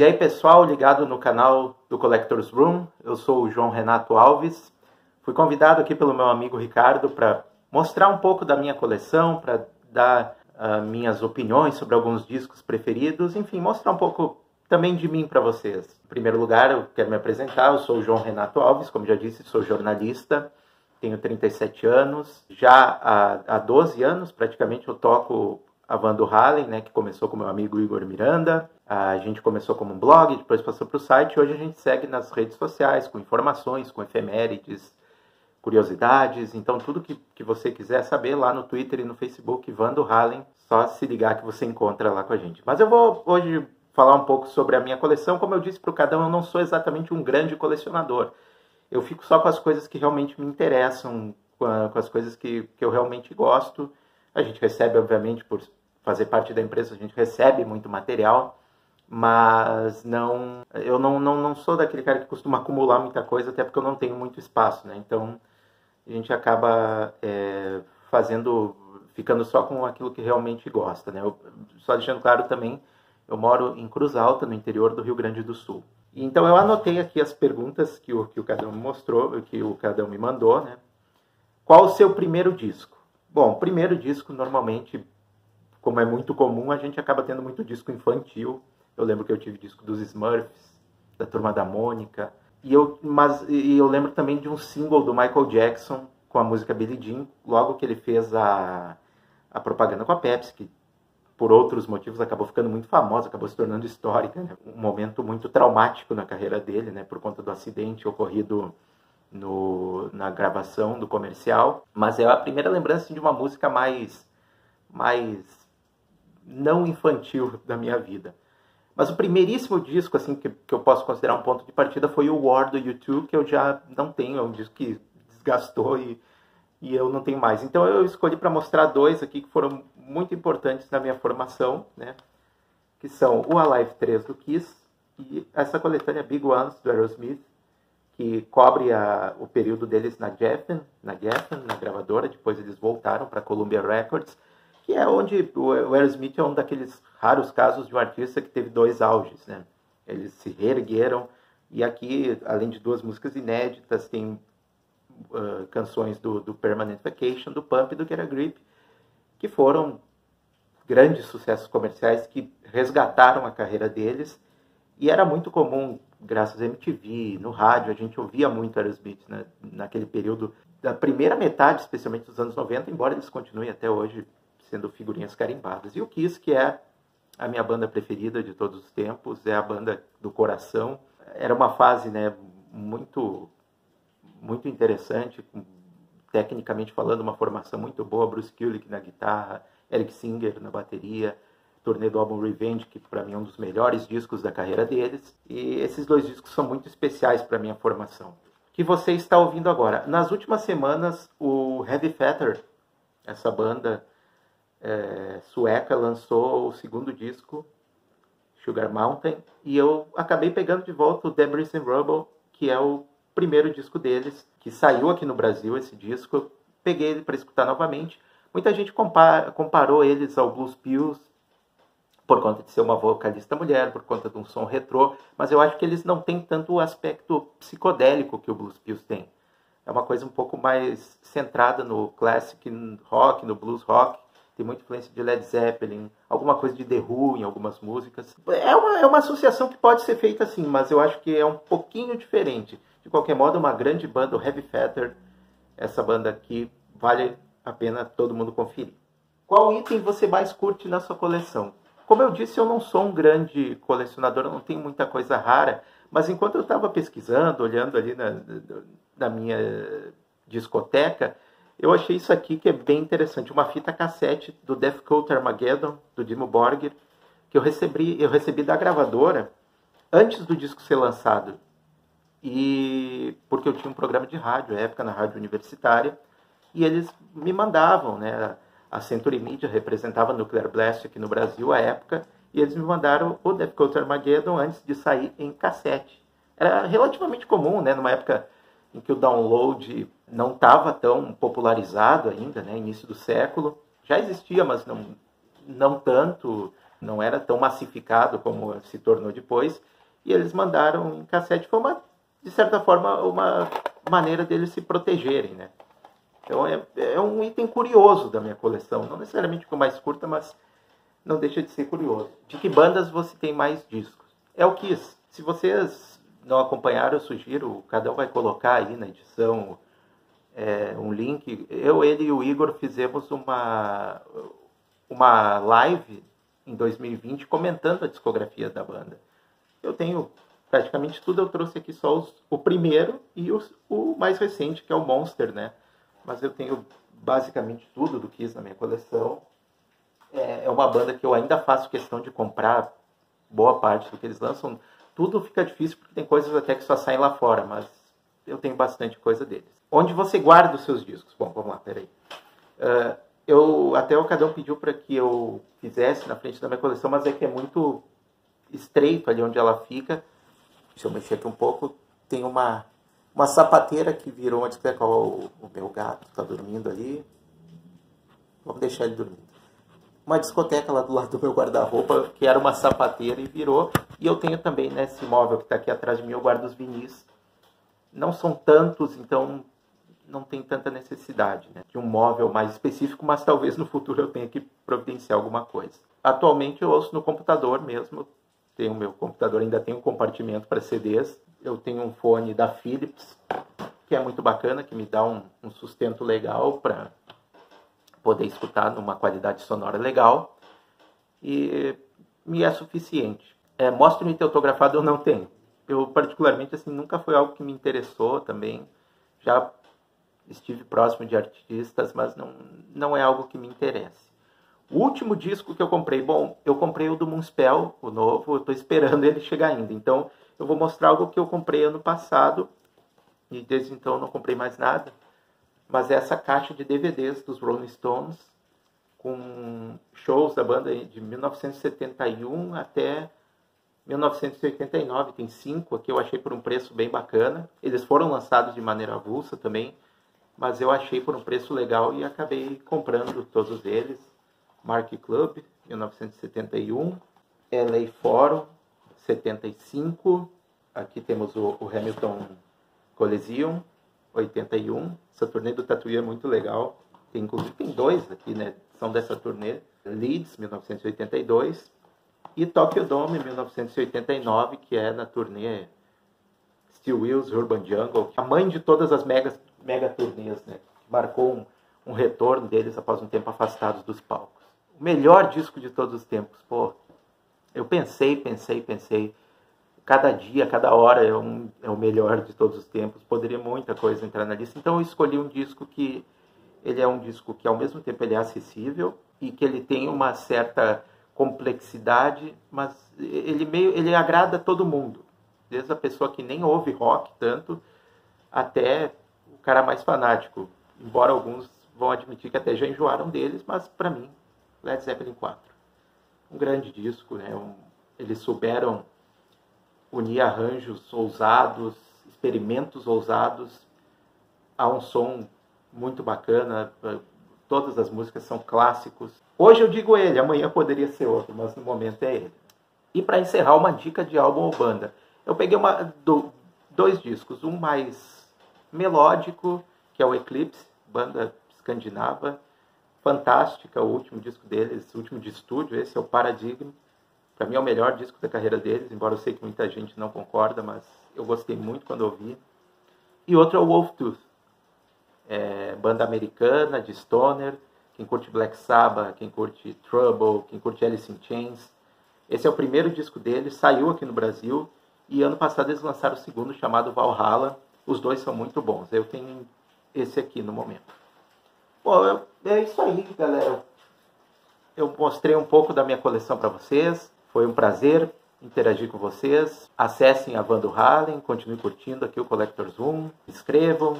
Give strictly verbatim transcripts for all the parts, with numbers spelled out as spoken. E aí pessoal, ligado no canal do Collectors Room, eu sou o João Renato Alves. Fui convidado aqui pelo meu amigo Ricardo para mostrar um pouco da minha coleção, para dar uh, minhas opiniões sobre alguns discos preferidos, enfim, mostrar um pouco também de mim para vocês. Em primeiro lugar, eu quero me apresentar, eu sou o João Renato Alves, como já disse, sou jornalista, tenho trinta e sete anos, já há, há doze anos praticamente eu toco a Van do Halen, né, que começou com meu amigo Igor Miranda. A gente começou como um blog, depois passou para o site, e hoje a gente segue nas redes sociais, com informações, com efemérides, curiosidades. Então tudo que, que você quiser saber lá no Twitter e no Facebook, Van do Halen, só se ligar que você encontra lá com a gente. Mas eu vou hoje falar um pouco sobre a minha coleção. Como eu disse para o Cadão, eu não sou exatamente um grande colecionador. Eu fico só com as coisas que realmente me interessam, com, a, com as coisas que, que eu realmente gosto. A gente recebe, obviamente, por fazer parte da empresa, a gente recebe muito material, mas não, eu não, não, não sou daquele cara que costuma acumular muita coisa, até porque eu não tenho muito espaço, né? Então a gente acaba é, fazendo, ficando só com aquilo que realmente gosta, né? Eu, só deixando claro também, eu moro em Cruz Alta, no interior do Rio Grande do Sul. Então eu anotei aqui as perguntas que o, que o Cadão me mostrou, que o Cadão me mandou, né? Qual o seu primeiro disco? Bom, primeiro disco, normalmente, como é muito comum, a gente acaba tendo muito disco infantil. Eu lembro que eu tive disco dos Smurfs, da Turma da Mônica. E eu, mas, e eu lembro também de um single do Michael Jackson com a música Billie Jean, logo que ele fez a, a propaganda com a Pepsi, que por outros motivos acabou ficando muito famosa, acabou se tornando histórica, né? Um momento muito traumático na carreira dele, né? Por conta do acidente ocorrido No, na gravação do comercial, mas é a primeira lembrança de uma música mais, mais não infantil da minha vida. Mas o primeiríssimo disco assim, que, que eu posso considerar um ponto de partida foi o War do U dois, que eu já não tenho, é um disco que desgastou e, e eu não tenho mais. Então eu escolhi para mostrar dois aqui que foram muito importantes na minha formação, né? Que são o Alive três do Kiss e essa coletânea Big Ones do Aerosmith, que cobre a, o período deles na Geffen, na Geffen, na gravadora. Depois eles voltaram para a Columbia Records, que é onde o, o Aerosmith é um daqueles raros casos de um artista que teve dois auges, né? Eles se reergueram, e aqui, além de duas músicas inéditas, tem uh, canções do, do Permanent Vacation, do Pump e do Get a Grip, que foram grandes sucessos comerciais que resgataram a carreira deles. E era muito comum, graças à M T V, no rádio, a gente ouvia muito Aerosmith, né? Naquele período da primeira metade, especialmente dos anos noventa, embora eles continuem até hoje sendo figurinhas carimbadas. E o Kiss, que é a minha banda preferida de todos os tempos, é a banda do coração. Era uma fase, né, muito, muito interessante, com, tecnicamente falando, uma formação muito boa. Bruce Kulick na guitarra, Eric Singer na bateria, turnê do álbum Revenge, que para mim é um dos melhores discos da carreira deles. E esses dois discos são muito especiais para minha formação. Que você está ouvindo agora. Nas últimas semanas, o Heavy Feather, essa banda é, sueca, lançou o segundo disco, Sugar Mountain, e eu acabei pegando de volta o Debris and Rubble, que é o primeiro disco deles, que saiu aqui no Brasil, esse disco. Eu peguei ele para escutar novamente. Muita gente compara, comparou eles ao Blues Pills, por conta de ser uma vocalista mulher, por conta de um som retrô, mas eu acho que eles não têm tanto o aspecto psicodélico que o Blues Pills tem. É uma coisa um pouco mais centrada no classic rock, no blues rock, tem muita influência de Led Zeppelin, alguma coisa de The Who em algumas músicas. É uma, é uma associação que pode ser feita assim, mas eu acho que é um pouquinho diferente. De qualquer modo, uma grande banda, o Heavy Feather, essa banda aqui, vale a pena todo mundo conferir. Qual item você mais curte na sua coleção? Como eu disse, eu não sou um grande colecionador, eu não tenho muita coisa rara, mas enquanto eu estava pesquisando, olhando ali na, na minha discoteca, eu achei isso aqui que é bem interessante, uma fita cassete do Death Cult Armageddon, do Dimmu Borgir, que eu recebi, eu recebi da gravadora antes do disco ser lançado, e porque eu tinha um programa de rádio, à época na rádio universitária, e eles me mandavam, né? A Century Media representava Nuclear Blast aqui no Brasil à época, e eles me mandaram o Death Cult Armageddon antes de sair em cassete. Era relativamente comum, né? Numa época em que o download não estava tão popularizado ainda, né? Início do século. Já existia, mas não, não tanto. não era tão massificado como se tornou depois, e eles mandaram em cassete como, de certa forma, uma maneira deles se protegerem, né? Então é, é um item curioso da minha coleção, não necessariamente com mais curta, mas não deixa de ser curioso. De que bandas você tem mais discos? É o Kiss. Se vocês não acompanharam, eu sugiro, cada um vai colocar aí na edição é, um link. Eu, ele e o Igor fizemos uma, uma live em dois mil e vinte comentando a discografia da banda. Eu tenho praticamente tudo, eu trouxe aqui só os, o primeiro e os, o mais recente, que é o Monster, né? Mas eu tenho basicamente tudo do Kiss na minha coleção. É uma banda que eu ainda faço questão de comprar boa parte do que eles lançam. Tudo fica difícil porque tem coisas até que só saem lá fora, mas eu tenho bastante coisa deles. Onde você guarda os seus discos? Bom, vamos lá, peraí. Uh, eu, até o Cadão pediu para que eu fizesse na frente da minha coleção, mas é que é muito estreito ali onde ela fica. Deixa eu mexer aqui um pouco. Tem uma... Uma sapateira que virou uma discoteca. O meu gato está dormindo ali. Vamos deixar ele dormindo. Uma discoteca lá do lado do meu guarda-roupa, que era uma sapateira e virou. E eu tenho também nesse móvel que está aqui atrás de mim, eu guardo os vinis. Não são tantos, então não tem tanta necessidade, né, de um móvel mais específico, mas talvez no futuro eu tenha que providenciar alguma coisa. Atualmente eu ouço no computador mesmo. Tenho meu computador, ainda tem um compartimento para C Ds. Eu tenho um fone da Philips, que é muito bacana, que me dá um, um sustento legal para poder escutar numa qualidade sonora legal. E me é suficiente. É, mostre-me teu autografado, eu não tenho. Eu, particularmente, assim, nunca foi algo que me interessou também. Já estive próximo de artistas, mas não, não é algo que me interessa. O último disco que eu comprei, bom, eu comprei o do Moonspell, o novo, eu estou esperando ele chegar ainda. Então, eu vou mostrar algo que eu comprei ano passado, e desde então eu não comprei mais nada. Mas é essa caixa de D V Ds dos Rolling Stones, com shows da banda de mil novecentos e setenta e um até mil novecentos e oitenta e nove. Tem cinco aqui, eu achei por um preço bem bacana. Eles foram lançados de maneira avulsa também, mas eu achei por um preço legal e acabei comprando todos eles. Mark Club, mil novecentos e setenta e um, L A Forum, setenta e cinco, aqui temos o, o Hamilton Coliseum, oitenta e um, essa turnê do Tatuí é muito legal, tem, inclusive tem dois aqui, né, são dessa turnê, Leeds, mil novecentos e oitenta e dois, e Tokyo Dome, mil novecentos e oitenta e nove, que é na turnê Steel Wheels, Urban Jungle, a mãe de todas as mega, mega turnês, né, marcou um, um retorno deles após um tempo afastados dos palcos. O melhor disco de todos os tempos, pô. Eu pensei, pensei, pensei. Cada dia, cada hora é, um, é o melhor de todos os tempos. Poderia muita coisa entrar na lista. Então eu escolhi um disco que... Ele é um disco que ao mesmo tempo ele é acessível e que ele tem uma certa complexidade, mas ele, meio, ele agrada todo mundo. Desde a pessoa que nem ouve rock tanto, até o cara mais fanático. Embora alguns vão admitir que até já enjoaram deles, mas para mim, Led Zeppelin quatro. Um grande disco, né? Um, eles souberam unir arranjos ousados, experimentos ousados a um som muito bacana. Todas as músicas são clássicos. Hoje eu digo ele, amanhã poderia ser outro, mas no momento é ele. E para encerrar, uma dica de álbum ou banda. Eu peguei uma, do, dois discos, um mais melódico, que é o Eclipse, banda escandinava. Fantástica, o último disco deles, o último de estúdio, esse é o Paradigma. Para mim é o melhor disco da carreira deles, embora eu sei que muita gente não concorda, mas eu gostei muito quando ouvi. E outro é o Wolftooth, é, banda americana, de stoner, quem curte Black Sabbath, quem curte Trouble, quem curte Alice in Chains. Esse é o primeiro disco deles, saiu aqui no Brasil, e ano passado eles lançaram o segundo, chamado Valhalla. Os dois são muito bons, eu tenho esse aqui no momento. Bom, é isso aí, galera. Eu mostrei um pouco da minha coleção para vocês. Foi um prazer interagir com vocês. Acessem a Van do Halen, continuem curtindo aqui o Collectors Room. Inscrevam,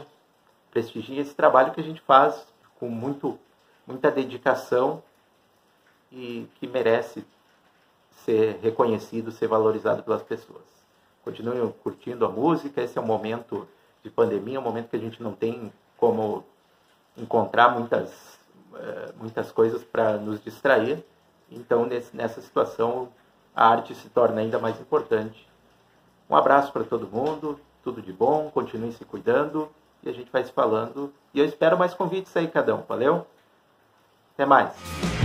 prestigiem esse trabalho que a gente faz com muito, muita dedicação e que merece ser reconhecido, ser valorizado pelas pessoas. Continuem curtindo a música. Esse é um momento de pandemia, é um momento que a gente não tem como... encontrar muitas, muitas coisas para nos distrair. Então, nesse, nessa situação, a arte se torna ainda mais importante. Um abraço para todo mundo, tudo de bom, continuem se cuidando e a gente vai se falando. E eu espero mais convites aí, Cadão. Valeu? Até mais!